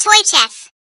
ToyCheff.